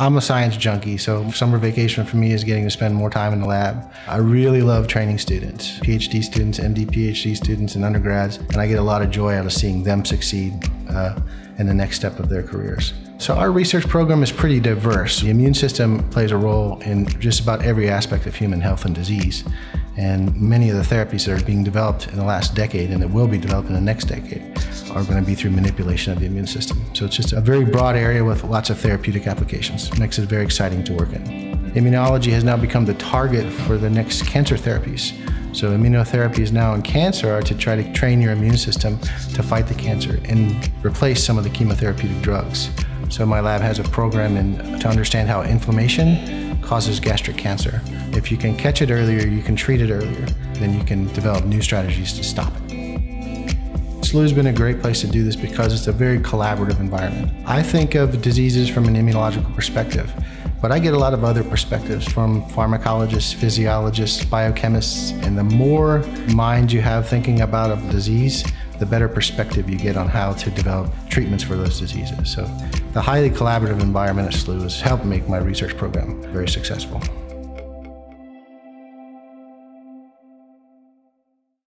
I'm a science junkie, so summer vacation for me is getting to spend more time in the lab. I really love training students, PhD students, MD, PhD students, and undergrads, and I get a lot of joy out of seeing them succeed in the next step of their careers. So our research program is pretty diverse. The immune system plays a role in just about every aspect of human health and disease, and many of the therapies that are being developed in the last decade and that will be developed in the next decade are going to be through manipulation of the immune system. So it's just a very broad area with lots of therapeutic applications. It makes it very exciting to work in. Immunology has now become the target for the next cancer therapies. So immunotherapies now in cancer are to try to train your immune system to fight the cancer and replace some of the chemotherapeutic drugs. So my lab has a program to understand how inflammation causes gastric cancer. If you can catch it earlier, you can treat it earlier, then you can develop new strategies to stop it. SLU's been a great place to do this because it's a very collaborative environment. I think of diseases from an immunological perspective, but I get a lot of other perspectives from pharmacologists, physiologists, biochemists, and the more mind you have thinking about a disease, the better perspective you get on how to develop treatments for those diseases. So the highly collaborative environment at SLU has helped make my research program very successful.